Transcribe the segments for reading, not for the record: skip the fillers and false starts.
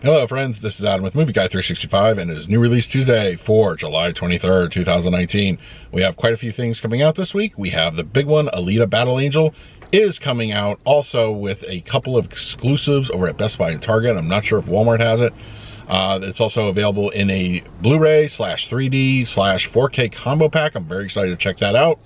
Hello friends, this is Adam with MovieGuy365 and it is New Release Tuesday for July 23rd, 2019. We have quite a few things coming out this week. We have the big one, Alita Battle Angel is coming out, also with a couple of exclusives over at Best Buy and Target. I'm not sure if Walmart has it. It's also available in a Blu-ray /3D/4K combo pack. I'm very excited to check that out.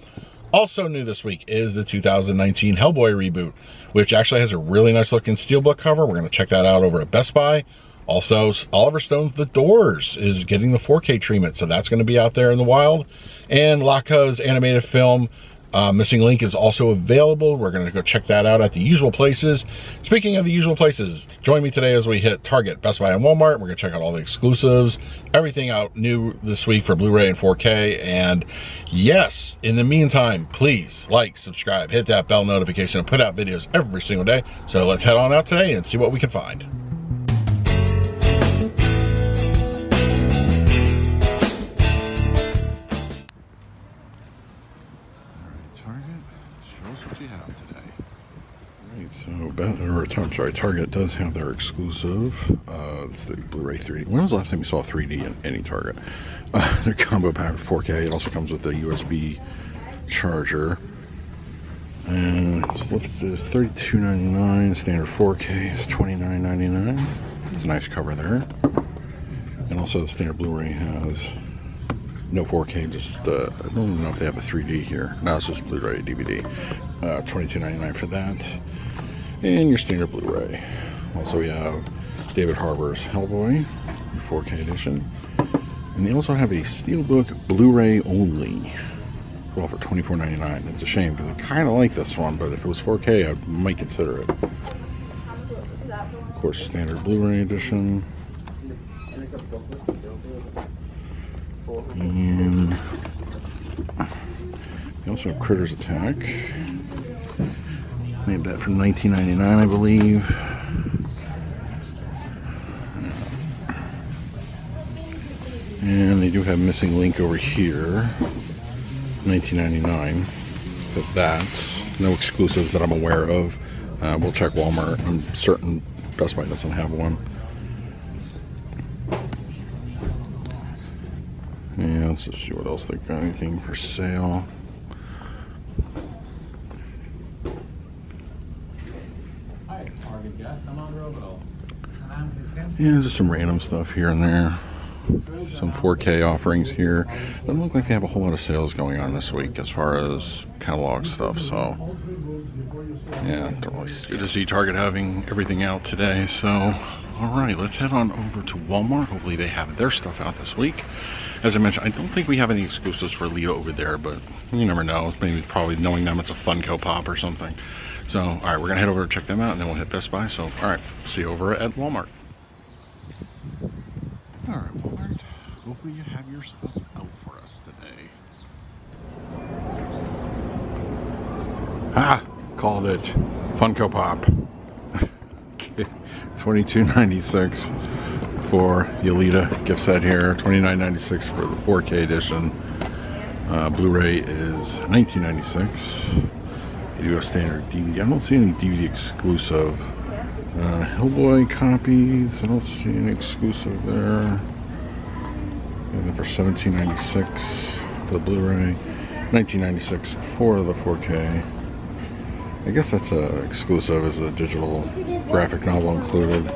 Also new this week is the 2019 Hellboy reboot, which actually has a really nice looking steelbook cover. We're going to check that out over at Best Buy. Also, Oliver Stone's The Doors is getting the 4K treatment, so that's going to be out there in the wild. And Laika's animated film, Missing Link, is also available. We're going to go check that out at the usual places. Speaking of the usual places, join me today as we hit Target, Best Buy, and Walmart. We're going to check out all the exclusives, everything out new this week for Blu-ray and 4K. And yes, in the meantime, please like, subscribe, hit that bell notification, and put out videos every single day. So let's head on out today and see what we can find. I'm sorry, Target does have their exclusive. It's the Blu-ray 3D. When was the last time you saw 3D in any Target? Their combo pack 4K. It also comes with a USB charger. And it's listed as $32.99. Standard 4K is $29.99. It's a nice cover there. And also the standard Blu-ray has no 4K, just I don't even know if they have a 3D here. No, it's just Blu-ray DVD. $22.99 for that. And your standard Blu-ray. Also, we have David Harbour's Hellboy 4K edition, and they also have a steelbook Blu-ray only. Well, for $24.99. It's a shame because I kind of like this one, but if it was 4K, I might consider it. Of course, standard Blu-ray edition. And they also have Critters Attack. Made that from 1999, I believe. And they do have Missing Link over here, 1999. But that's no exclusives that I'm aware of. We'll check Walmart. I'm certain Best Buy doesn't have one. Yeah, let's just see what else they got. Anything for sale? Yeah, just some random stuff here and there. Some 4K offerings here. Doesn't look like they have a whole lot of sales going on this week as far as catalog stuff, so yeah, don't really see it. Good to see Target having everything out today, so alright, let's head on over to Walmart. Hopefully they have their stuff out this week. As I mentioned, I don't think we have any exclusives for Alita over there, but you never know. Maybe probably knowing them, it's a Funko Pop or something. So, all right, we're gonna head over to check them out and then we'll hit Best Buy. So, all right, see you over at Walmart. All right, Walmart, hopefully you have your stuff out for us today. Ah, called it, Funko Pop. $22.96 for the Alita gift set here, $29.96 for the 4K edition. Blu-ray is $19.96. They do have standard DVD. I don't see any DVD exclusive. Hellboy copies, I don't see an exclusive there. And then for $17.96 for the Blu-ray, $19.96 for the 4K. I guess that's a exclusive, as a digital graphic novel included.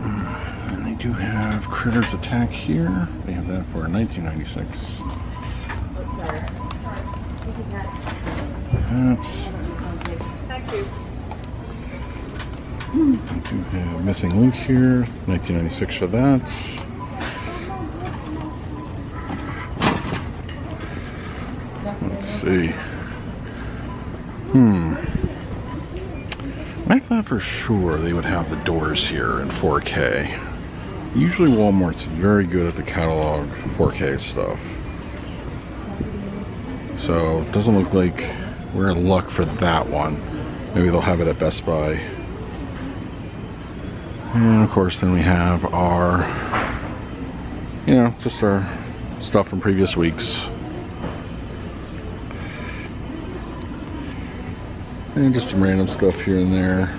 And they do have Critters Attack here. They have that for $19.96. We do have Missing Link here, $19.96 for that. Let's see. I thought for sure they would have The Doors here in 4K. Usually Walmart's very good at the catalog 4K stuff. So doesn't look like we're in luck for that one. Maybe they'll have it at Best Buy. And of course then we have our, you know, just our stuff from previous weeks. And just some random stuff here and there.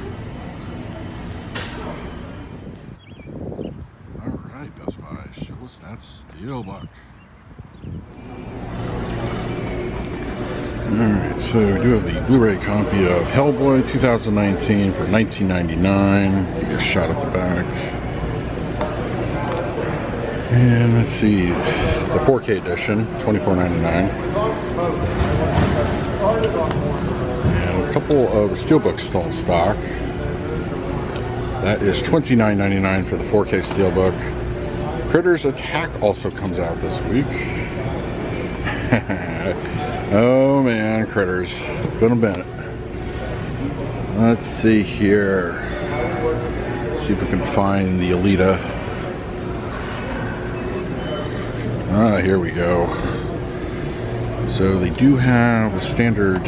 is. That's Steelbook. Alright, so we do have the Blu-ray copy of Hellboy 2019 for $19.99. Give you a shot at the back. And let's see, the 4K edition, $24.99. And a couple of the steelbooks still in stock. That is $29.99 for the 4K steelbook. Critters Attack also comes out this week. Oh man, Critters. It's been a minute. Let's see here. Let's see if we can find the Alita. Ah, here we go. So they do have a standard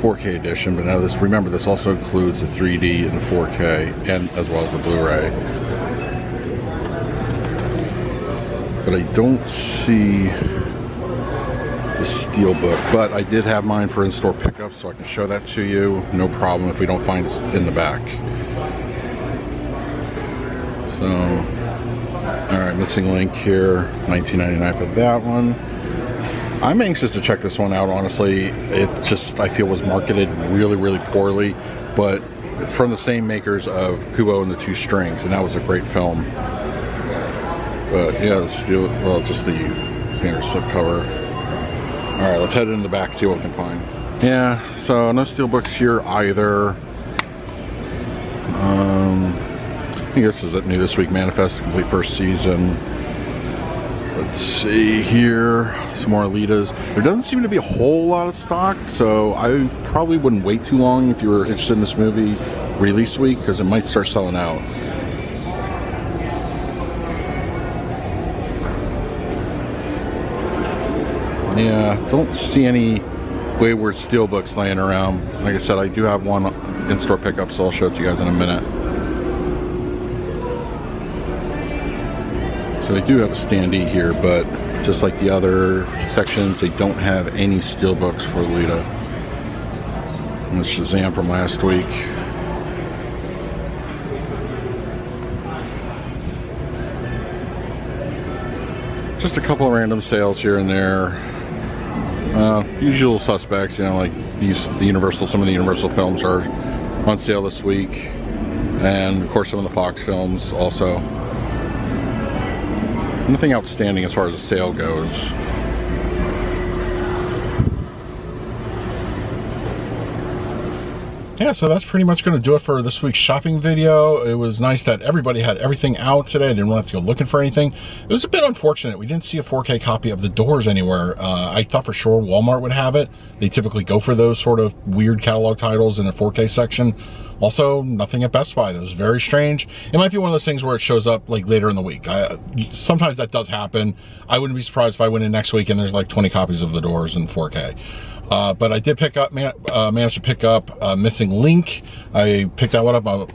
4K edition, but now this, remember, this also includes the 3D and the 4K, and as well as the Blu-ray. But I don't see the Steelbook, but I did have mine for in-store pickup, so I can show that to you. No problem if we don't find it in the back. So... Alright, Missing Link here, $19.99 for that one. I'm anxious to check this one out, honestly. It just, I feel, was marketed really, really poorly, but it's from the same makers of Kubo and the Two Strings, and that was a great film. But yeah, well, just the standard slipcover. Alright, let's head in the back, see what we can find. Yeah, so no steelbooks here either. I think this is it, new this week, Manifest, the complete first season. Let's see here, some more Alitas. There doesn't seem to be a whole lot of stock, so I probably wouldn't wait too long if you were interested in this movie release week, because it might start selling out. Yeah, don't see any wayward steelbooks laying around. Like I said, I do have one in-store pickup, so I'll show it to you guys in a minute. So they do have a standee here, but just like the other sections, they don't have any steelbooks for Alita. And the Shazam from last week. Just a couple of random sales here and there. Usual suspects, you know, like some of the Universal films are on sale this week. And of course some of the Fox films also. Nothing outstanding as far as the sale goes. Yeah, so that's pretty much going to do it for this week's shopping video. It was nice that everybody had everything out today. I didn't want to have to go looking for anything. It was a bit unfortunate. We didn't see a 4K copy of The Doors anywhere. I thought for sure Walmart would have it. They typically go for those sort of weird catalog titles in the 4K section. Also, nothing at Best Buy. That was very strange. It might be one of those things where it shows up like later in the week. Sometimes that does happen. I wouldn't be surprised if I went in next week and there's like 20 copies of The Doors in 4K. But I did pick up, managed to pick up Missing Link. I picked that one up.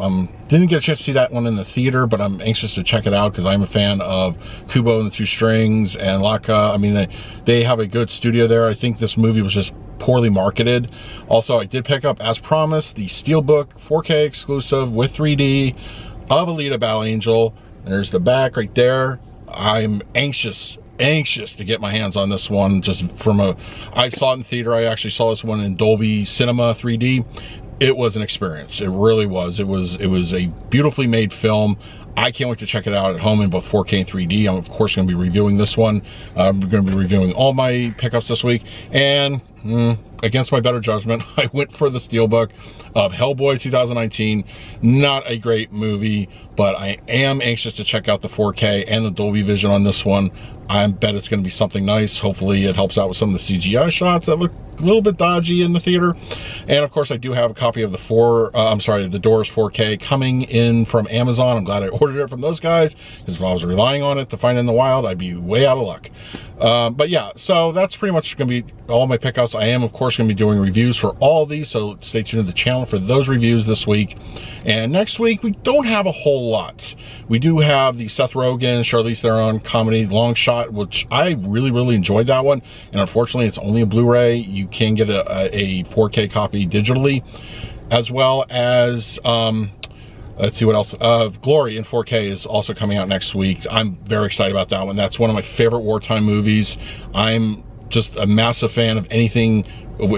Didn't get a chance to see that one in the theater, but I'm anxious to check it out because I'm a fan of Kubo and the Two Strings and Laika. I mean, they have a good studio there. I think this movie was just poorly marketed. Also, I did pick up, as promised, the Steelbook 4K exclusive with 3D of Alita Battle Angel. There's the back right there. I'm anxious to get my hands on this one. Just from I saw it in theater. I actually saw this one in Dolby Cinema 3D. It was an experience. It really was. It was a beautifully made film. I can't wait to check it out at home in both 4K and 3D. I'm of course going to be reviewing this one. I'm going to be reviewing all my pickups this week. And against my better judgment, I went for the Steelbook of Hellboy 2019. Not a great movie, but I am anxious to check out the 4K and the Dolby Vision on this one. I bet it's going to be something nice. Hopefully it helps out with some of the CGI shots that look a little bit dodgy in the theater. And of course I do have a copy of The Doors 4K coming in from Amazon. I'm glad I ordered it from those guys, because if I was relying on it to find it in the wild, I'd be way out of luck. But yeah, so that's pretty much going to be all my pickups. I am of course going to be doing reviews for all these, so stay tuned to the channel for those reviews this week. And next week we don't have a whole lot. We do have the Seth Rogen, Charlize Theron comedy Long Shot, which I really, really enjoyed that one. And unfortunately it's only a Blu-ray. You can get a 4K copy digitally, as well as Let's see what else. Glory in 4K is also coming out next week. I'm very excited about that one. That's one of my favorite wartime movies. I'm just a massive fan of anything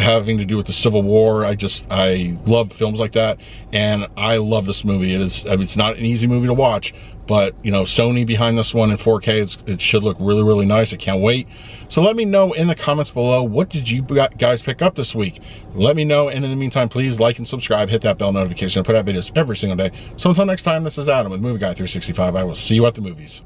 having to do with the Civil War. I love films like that, and I love this movie. It is, I mean, it's not an easy movie to watch, but you know, Sony behind this one in 4K, it should look really, really nice. I can't wait. So let me know in the comments below, what did you guys pick up this week? Let me know, and in the meantime, please like and subscribe, hit that bell notification. I put out videos every single day. So until next time, this is Adam with MovieGuy365. I will see you at the movies.